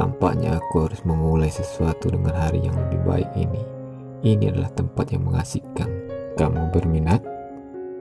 Tampaknya aku harus memulai sesuatu dengan hari yang lebih baik ini. Ini adalah tempat yang mengasihkan. Kamu berminat?